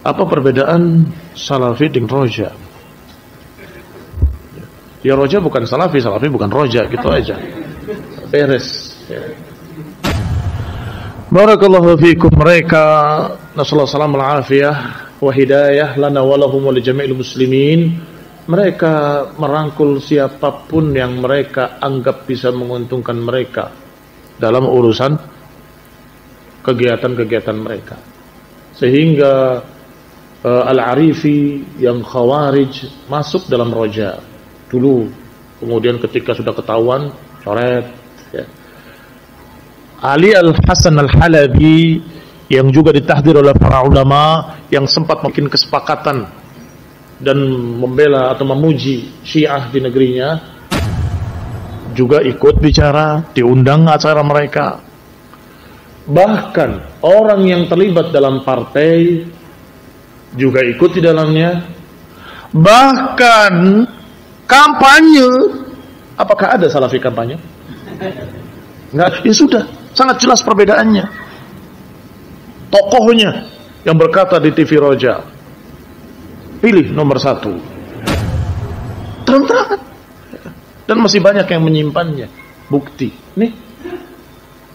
Apa perbedaan Salafi dengan Rodja? Ya, Rodja bukan Salafi, Salafi bukan Rodja, gitu aja. Beres. Barakallahu fiikum, mereka nasallahu salamul afiyah wa hidayah lana wa lahum wa li jami'il muslimin. Mereka merangkul siapapun yang mereka anggap bisa menguntungkan mereka dalam urusan kegiatan-kegiatan mereka. Sehingga Al-Arifi yang khawarij masuk dalam Rodja dulu. Kemudian ketika sudah ketahuan, coret. Ya. Ali Al-Hasan Al-Halabi yang juga ditahdir oleh para ulama, yang sempat bikin kesepakatan dan membela atau memuji Syiah di negerinya, juga ikut bicara, diundang acara mereka. Bahkan orang yang terlibat dalam partai juga ikut di dalamnya. Bahkan kampanye, apakah ada Salafi kampanye? Nggak, ya sudah, sangat jelas perbedaannya. Tokohnya yang berkata di TV Rodja, pilih nomor 1. Terang-terangan. Dan masih banyak yang menyimpannya. Bukti. Nih.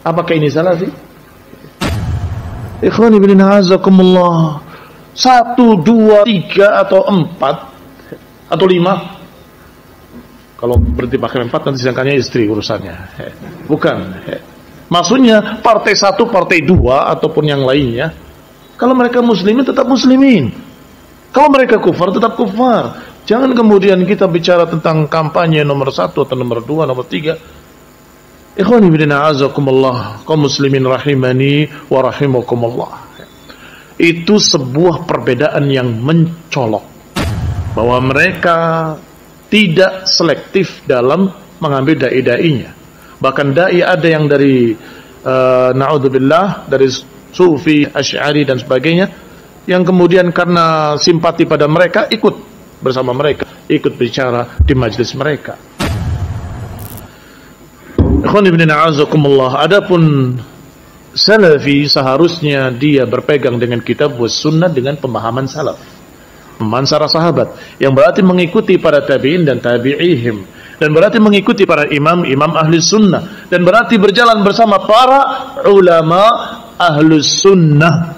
Apakah ini Salafi? Ikhwanil mu'minin azakumullah. 1, 2, 3, atau 4, atau 5. Kalau berarti pakai 4 nanti sangkanya istri urusannya. Bukan. Maksudnya partai 1, partai 2, ataupun yang lainnya. Kalau mereka muslimin, tetap muslimin. Kalau mereka kufar, tetap kufar. Jangan kemudian kita bicara tentang kampanye nomor 1 atau nomor 2, nomor 3. Ikhwani bidina azakumullah, kaum muslimin rahimani wa rahimakumullah. Itu sebuah perbedaan yang mencolok. Bahwa mereka tidak selektif dalam mengambil da'i-da'inya. Bahkan da'i ada yang dari na'udzubillah, dari Sufi, Asy'ari dan sebagainya. Yang kemudian karena simpati pada mereka, ikut bersama mereka, ikut bicara di majlis mereka. Ikhwan ibn a'azakumullah. Adapun Salafi, seharusnya dia berpegang dengan kitab wassunnah dengan pemahaman salaf, pemahaman para sahabat, yang berarti mengikuti para tabi'in dan tabi'ihim, dan berarti mengikuti para imam ahlus sunnah, dan berarti berjalan bersama para ulama ahlus sunnah.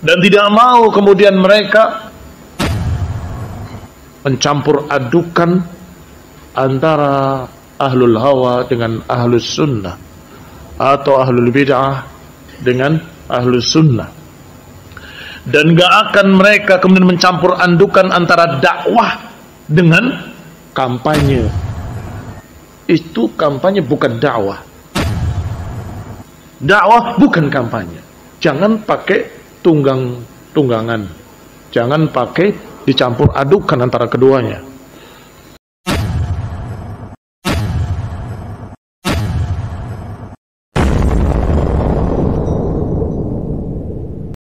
Dan tidak mau kemudian mereka mencampur adukan antara ahlul hawa dengan ahlus sunnah, atau ahlul bid'ah dengan ahlus sunnah. Dan gak akan mereka kemudian mencampur adukan antara dakwah dengan kampanye. Itu kampanye, bukan dakwah. Dakwah bukan kampanye. Jangan pakai tunggangan, jangan pakai dicampur adukan antara keduanya.